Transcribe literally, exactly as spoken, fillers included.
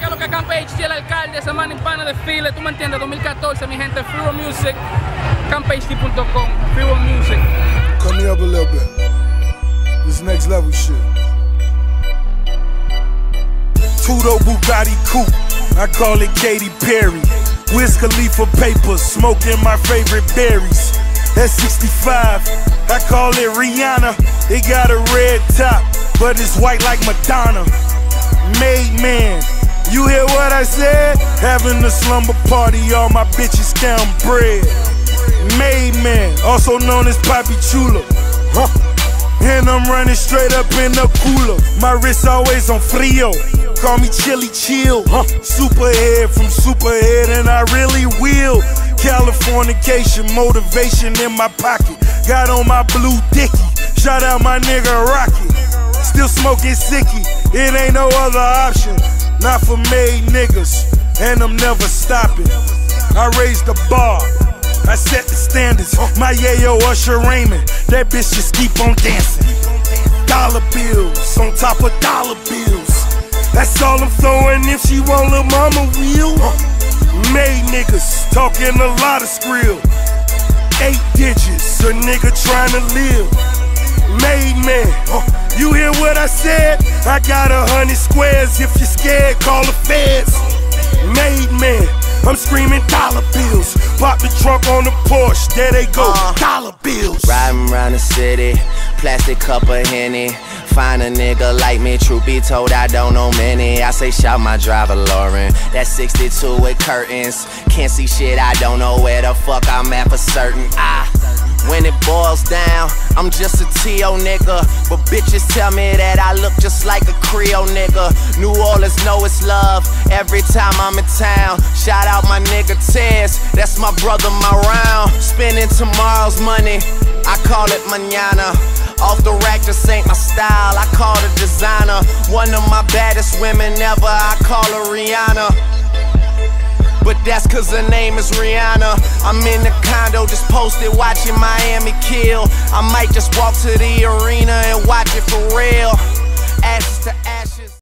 que lo que campa H D, el alcalde, semana hispana de File, tú me entiendes, dos mil catorce, mi gente, Freeway Music, campa H D punto com, Freeway Music. Come me up a little bit. This next level shit. Kudo Bugatti coupe, I call it Katy Perry. Wiz Khalifa paper, smoking my favorite berries. That's sixty-five, I call it Rihanna. They got a red top, but it's white like Madonna. Made man, you hear what I said? Having a slumber party, all my bitches counting bread. Made man, also known as Poppy Chula, huh. And I'm running straight up in the cooler. My wrist always on frio, call me Chili Chill, huh. Superhead from Superhead, and I really will. Californication, motivation in my pocket. Got on my blue dicky, shout out my nigga Rocket. Still smoking sicky, it ain't no other option. Not for made niggas, and I'm never stopping. I raised the bar, I set the standards. My yayo Usher Raymond, that bitch just keep on dancing. Dollar bills on top of dollar bills, that's all I'm throwing if she want lil' mama wheel. Made niggas talking a lot of skrill. Eight digits, a nigga trying to live. Made man, uh, you hear what I said? I got a hundred squares. If you're scared, call the feds. Made man, I'm screaming dollar bills. Pop the trunk on the Porsche, there they go, uh, dollar bills. Riding around the city, plastic cup of Henny. Find a nigga like me, truth be told, I don't know many. I say shout my driver Lauren, that sixty-two with curtains. Can't see shit, I don't know where the fuck I'm at for certain. I, when it boils down, I'm just a T O nigga. But bitches tell me that I look just like a Creole nigga. New Orleans know it's love every time I'm in town. Shout out my nigga Tess, that's my brother, my round. Spending tomorrow's money, I call it mañana. Off the rack, just ain't my style, I call her designer. One of my baddest women ever, I call her Rihanna. But that's cause her name is Rihanna. I'm in the condo, just posted, watching Miami kill. I might just walk to the arena and watch it for real. Ashes to